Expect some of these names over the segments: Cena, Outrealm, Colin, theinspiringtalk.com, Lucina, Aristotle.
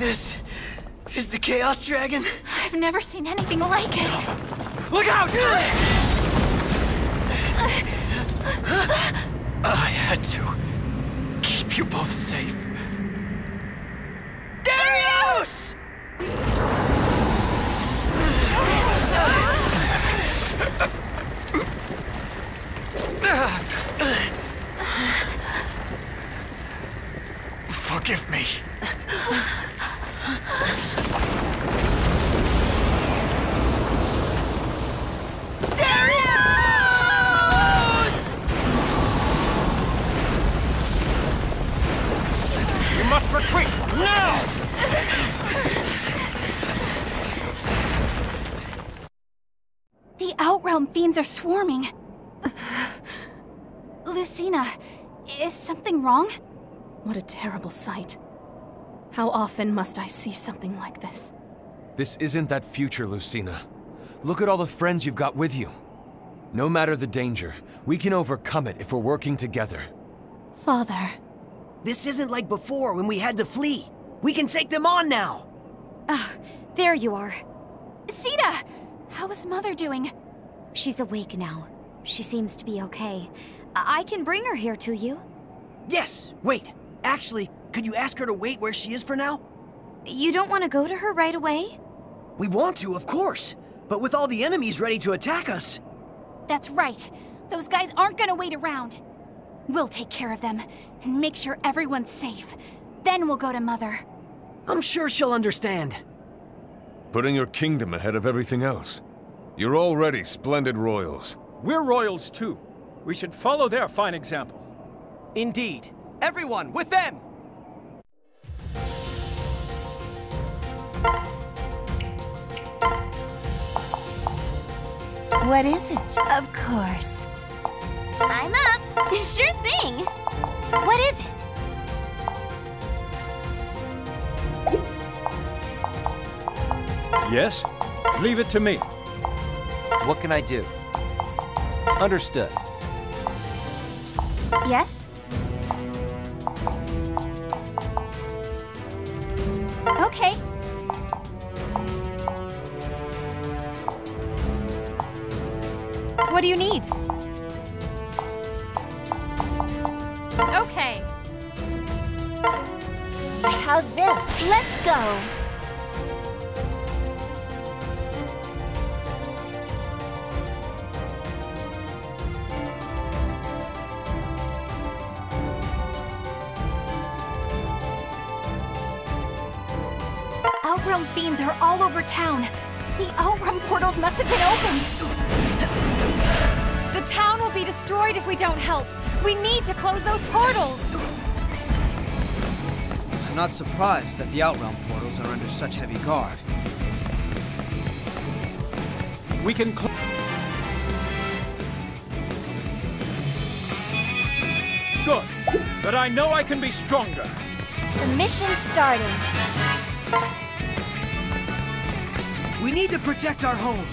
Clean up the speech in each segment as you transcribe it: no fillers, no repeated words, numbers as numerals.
This is the Chaos Dragon? I've never seen anything like it. Look out! I had to keep you both safe. Darius! Forgive me. Darius! You must retreat now! The Outrealm fiends are swarming. Lucina, is something wrong? What a terrible sight. How often must I see something like this? This isn't that future, Lucina. Look at all the friends you've got with you. No matter the danger, we can overcome it if we're working together. Father. This isn't like before when we had to flee. We can take them on now! Ah, there you are. Cena! How is Mother doing? She's awake now. She seems to be okay. I can bring her here to you. Yes! Wait! Actually, could you ask her to wait where she is for now? You don't want to go to her right away? We want to, of course! But with all the enemies ready to attack us! That's right! Those guys aren't gonna wait around! We'll take care of them, and make sure everyone's safe. Then we'll go to Mother. I'm sure she'll understand. Putting your kingdom ahead of everything else. You're already splendid royals. We're royals too. We should follow their fine example. Indeed. Everyone, with them! What is it? Of course. I'm up! Sure thing! What is it? Yes? Leave it to me. What can I do? Understood. Yes? Okay. What do you need? Okay. How's this? Let's go! Outrealm fiends are all over town. The Outrealm portals must have been opened. The town will be destroyed if we don't help. We need to close those portals. I'm not surprised that the Outrealm portals are under such heavy guard. We can close. Good, but I know I can be stronger. The mission's starting. We need to protect our home.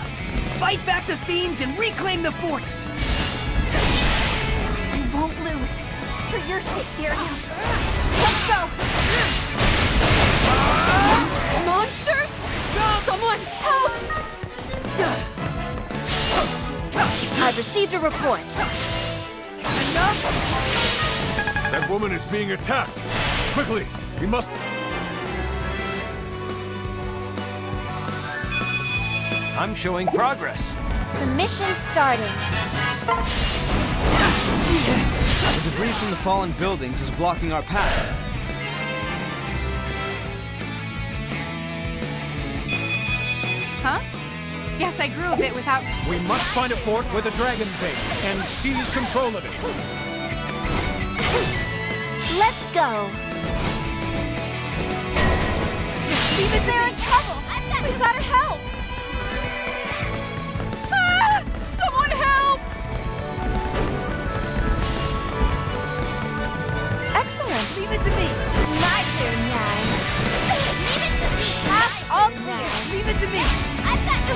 Fight back the fiends and reclaim the forts! I won't lose. For your sake, Darius. Let's go! Monsters? Someone, help! I've received a report. Enough? That woman is being attacked. Quickly, we must... I'm showing progress. The mission's starting. The debris from the fallen buildings is blocking our path. Huh? Yes, I grew a bit without... We must find a fort with a dragon face and seize control of it. Let's go. Just leave it there in trouble. We've got to help. Excellent. Leave it to me. My turn now. Leave it to me. That's all clear. Leave it to me. I've got you.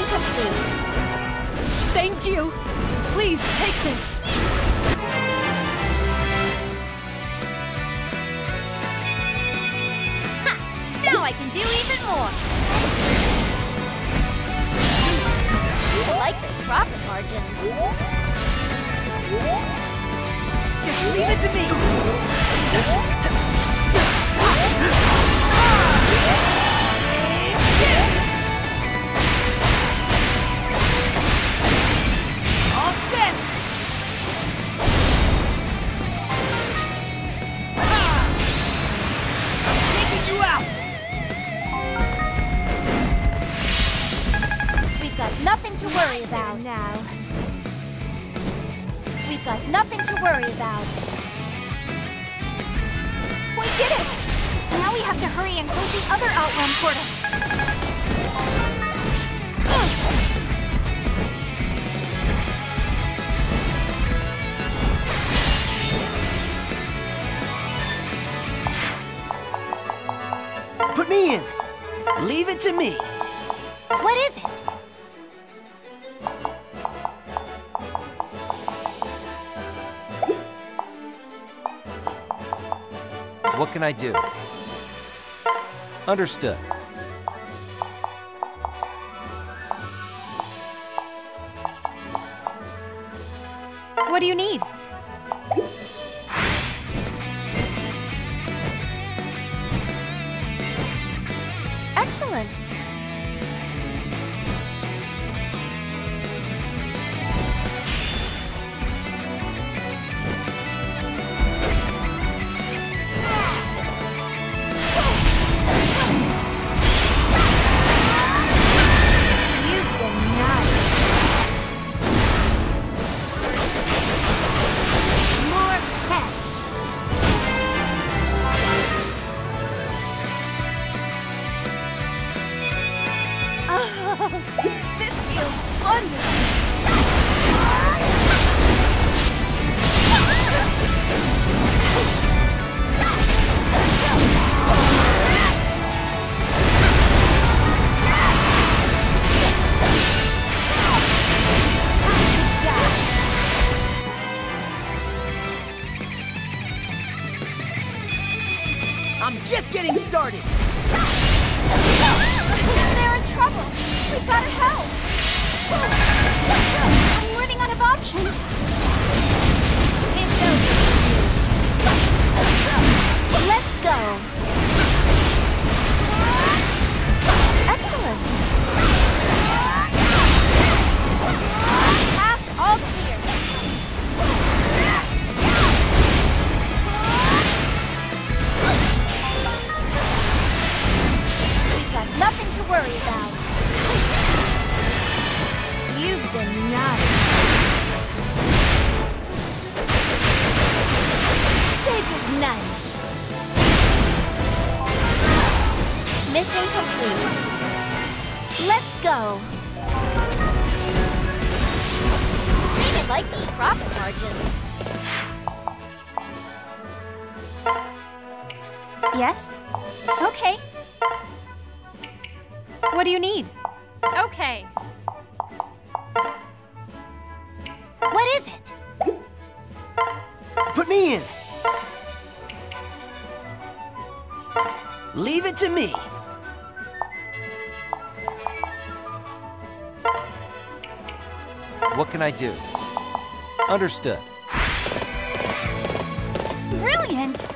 Outrealm complete. Thank you. Please take this. Ha! Now I can do even more. People like those profit margins. Just leave it to me. Yes! All set! I'm taking you out! We've got nothing to worry about now. We've got nothing to worry about. We did it! Now we have to hurry and close the other Outrealm portals. Put me in. Leave it to me. What is it? What can I do? Understood. What do you need? Excellent. I do. Understood. Brilliant! We're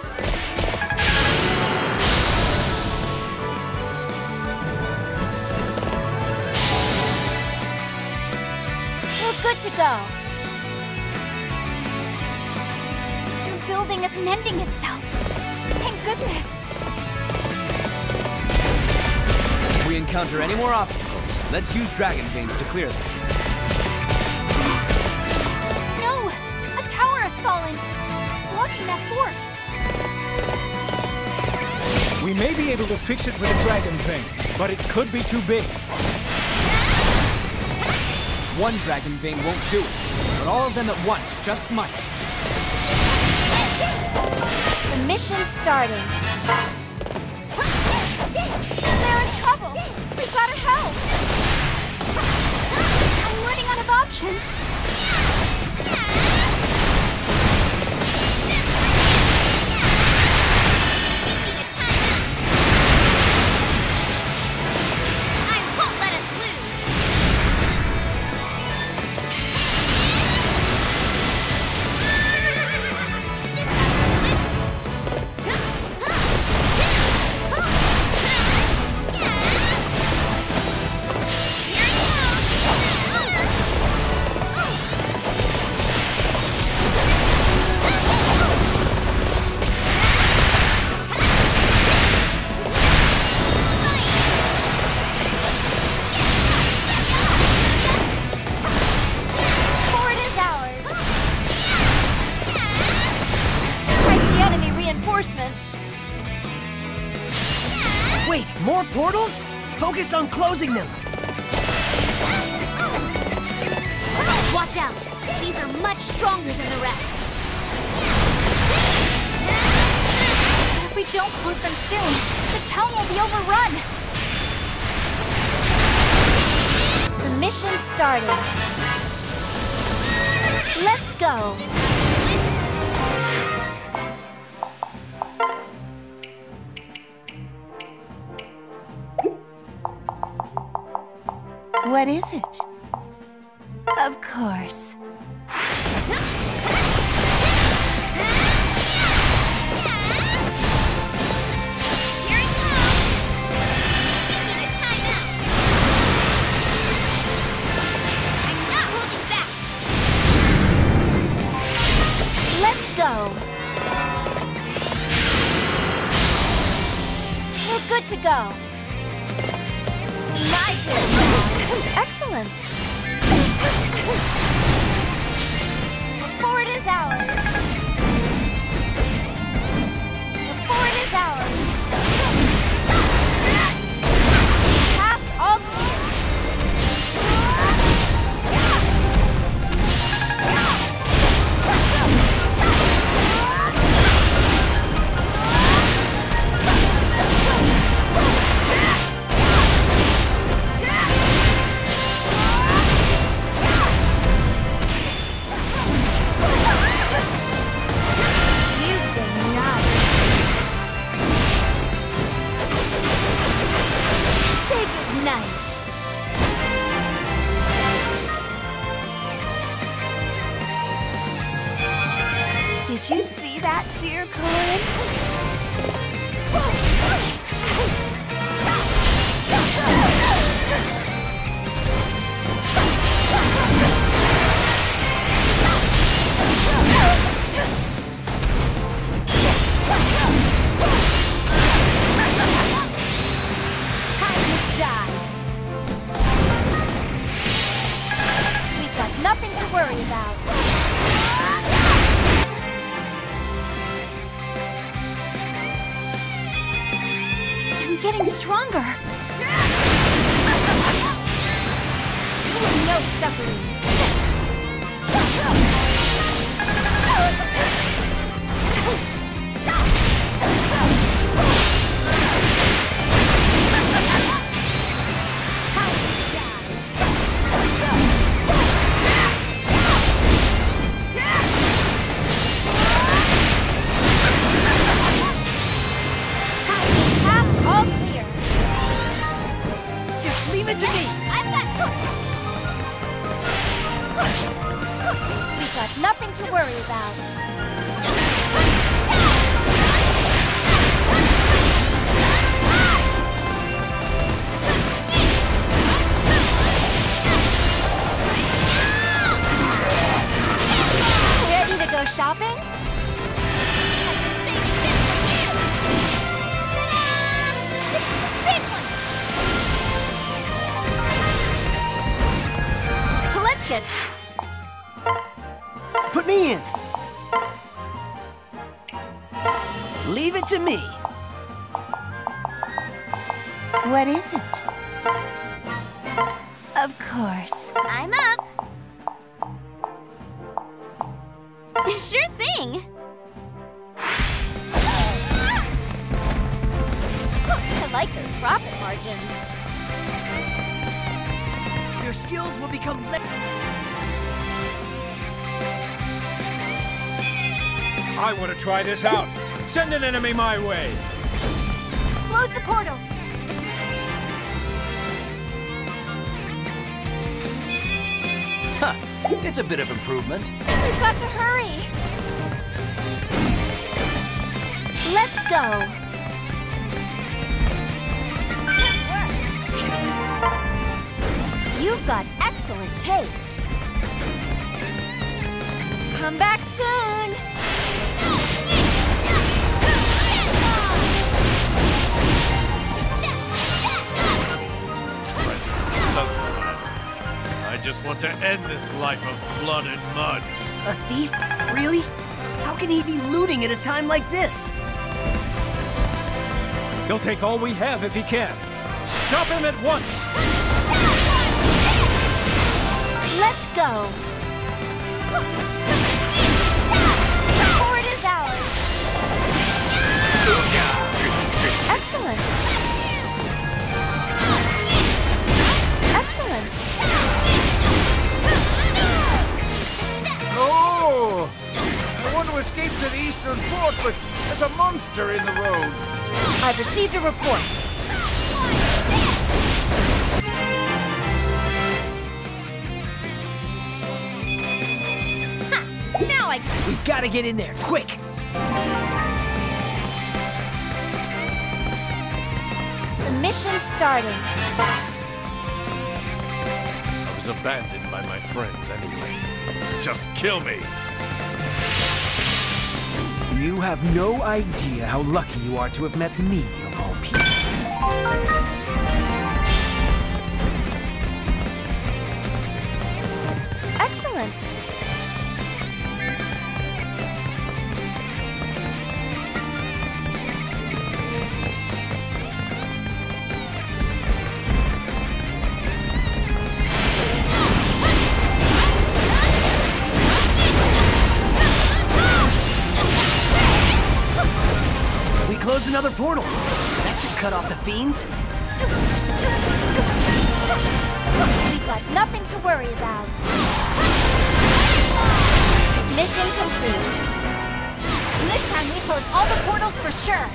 good to go. The building is mending itself. Thank goodness. If we encounter any more obstacles, let's use dragon veins to clear them. We may be able to fix it with a dragon vein, but it could be too big. One dragon vein won't do it, but all of them at once just might. The mission's starting. They're in trouble. We've got to help. options? Wait, more portals? Focus on closing them! Watch out! These are much stronger than the rest! But if we don't close them soon, the town will be overrun! The mission started. Let's go! What is it? Of course. Did you see that, dear Colin? Time to die. We've got nothing to worry about. Getting stronger. No suffering. Put me in. Leave it to me. What is it? Of course. I'm up. Sure thing. I like those profit margins. Your skills will become I want to try this out. Send an enemy my way. Close the portals. Huh. It's a bit of improvement. We've got to hurry. Let's go. You've got excellent taste. Come back soon. I just want to end this life of blood and mud. A thief? Really? How can he be looting at a time like this? He'll take all we have if he can. Stop him at once! Let's go. The board is ours. Excellent. Excellent. Oh! I want to escape to the eastern port, but there's a monster in the road. I've received a report. Ha! Now I can. We've got to get in there, quick! The mission's starting. Abandoned by my friends anyway. Just kill me! You have no idea how lucky you are to have met me, of all people. Excellent! Another portal. That should cut off the fiends. We've got nothing to worry about. Mission complete. And this time we close all the portals for sure.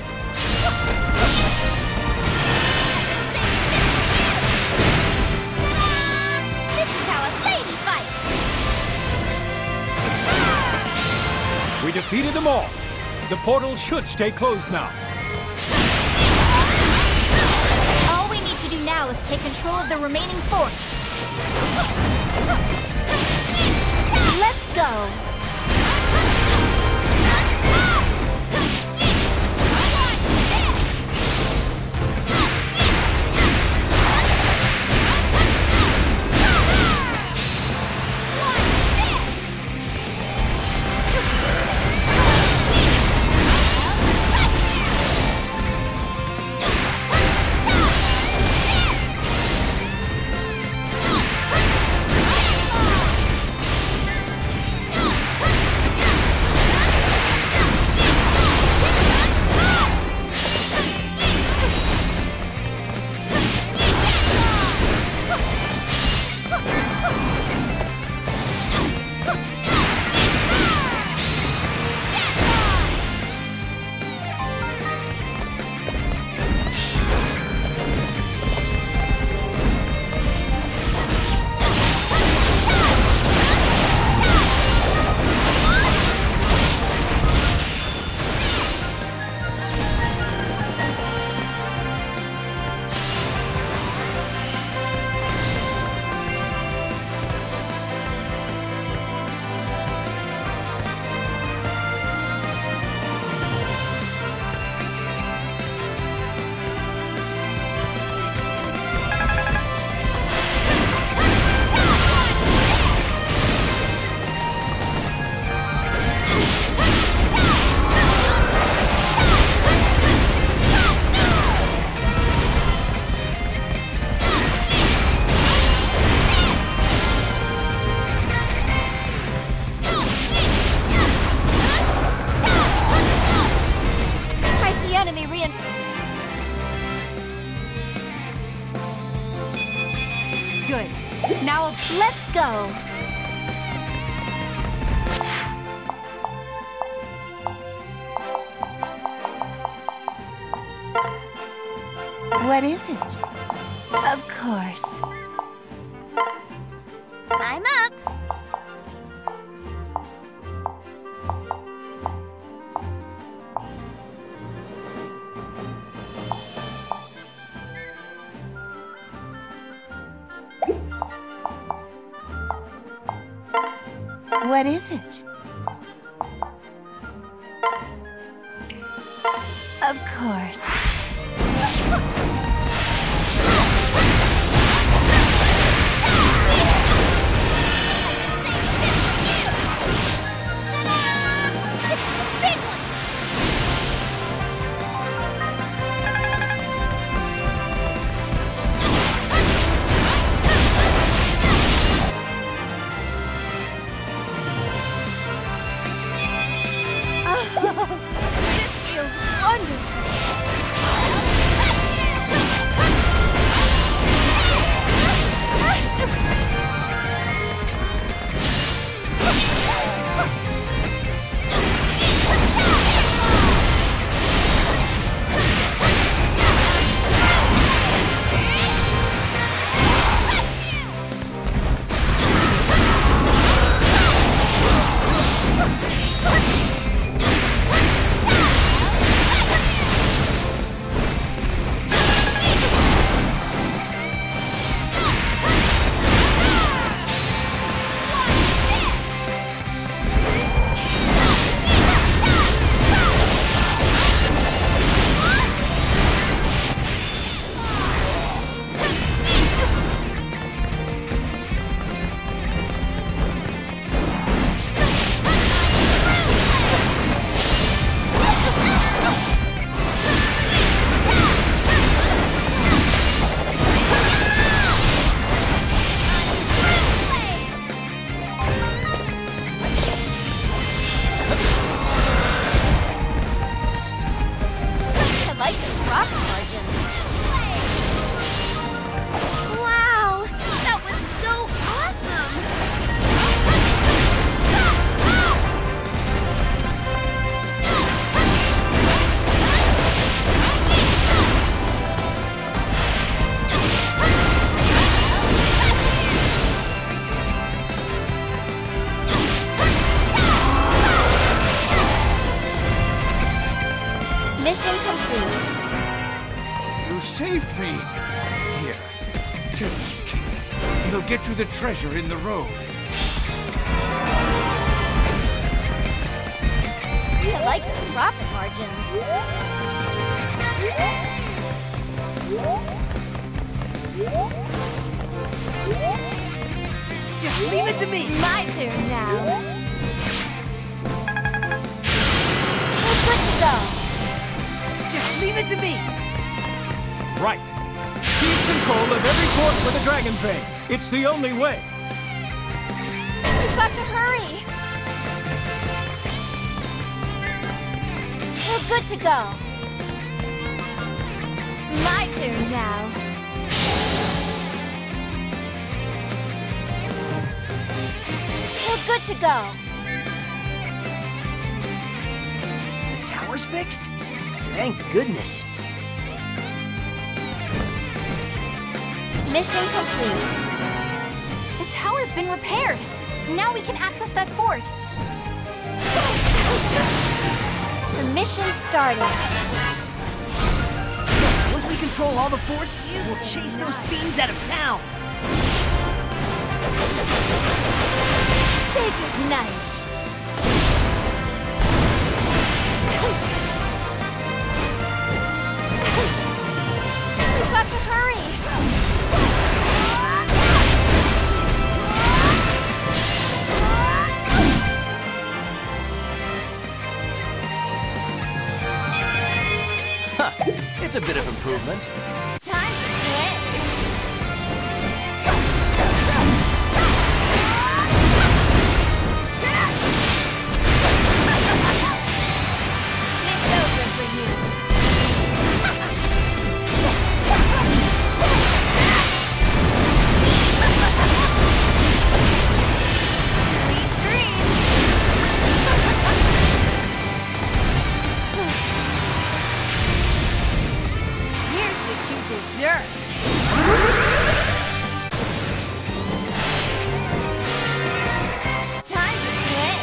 This is how a lady fights. We defeated them all. The portal should stay closed now. Now is take control of the remaining forts. Let's go. Go. What is it? Of course. I'm up. What is it? Of course. Mission complete. You saved me. Here, take this key. It'll get you the treasure in the road. I like those profit margins. Just leave it to me. My turn now. We're good to go. Just leave it to me! Right. Seize control of every port with a dragon fang. It's the only way. We've got to hurry. We're good to go. My turn now. We're good to go. The tower's fixed? Thank goodness. Mission complete. The tower's been repaired. Now we can access that fort. The mission started. Once we control all the forts, we'll chase those fiends out of town. Say goodnight. To hurry! Huh, it's a bit of improvement. Time to play! It's over for you. sure. Time to play.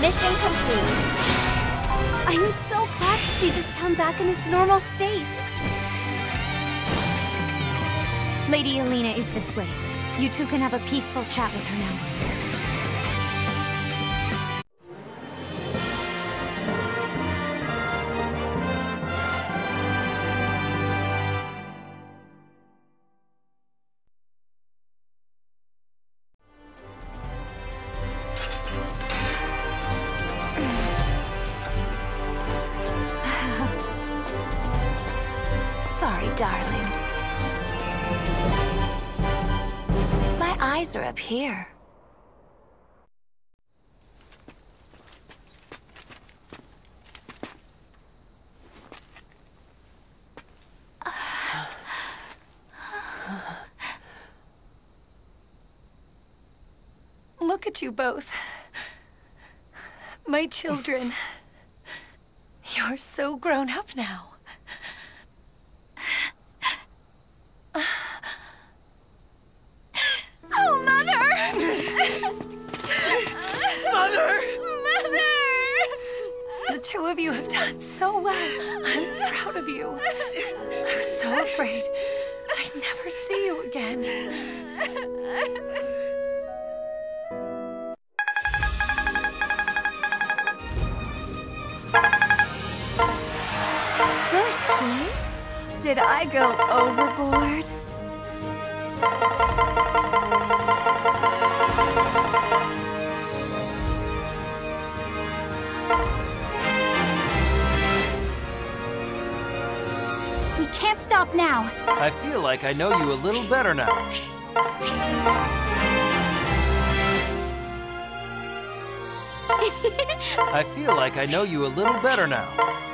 Mission complete. I'm so glad to see this town back in its normal state. Lady Alina is this way. You two can have a peaceful chat with her now. Sorry, darling. My eyes are up here. Look at you both. My children. You're so grown up now. Two of you have done so well. I'm proud of you. I was so afraid that I'd never see you again. First place? Did I go overboard? Stop now. I feel like I know you a little better now. I feel like I know you a little better now.